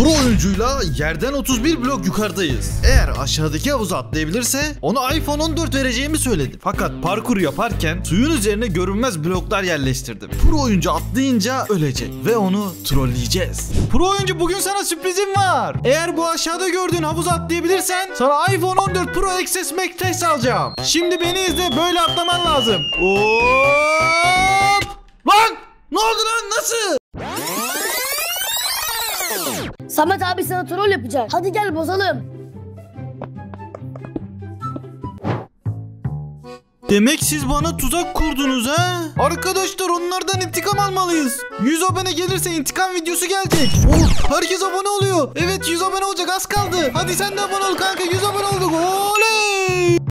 Pro oyuncuyla yerden 31 blok yukarıdayız. Eğer aşağıdaki havuza atlayabilirse ona iPhone 14 vereceğimi söyledi. Fakat parkur yaparken suyun üzerine görünmez bloklar yerleştirdim. Pro oyuncu atlayınca ölecek ve onu trolleyeceğiz. Pro oyuncu, bugün sana sürprizim var. Eğer bu aşağıda gördüğün havuza atlayabilirsen sana iPhone 14 Pro XS Max alacağım. Şimdi beni izle, böyle atlaman lazım. Hop! Lan! Ne oldu lan? Nasıl? Samet abi sana troll yapacak. Hadi gel bozalım. Demek siz bana tuzak kurdunuz ha? Arkadaşlar, onlardan intikam almalıyız. 100 abone gelirse intikam videosu gelecek. Oh, herkes abone oluyor. Evet, 100 abone olacak, az kaldı. Hadi sen de abone ol kanka, 100 abone olduk. Oley!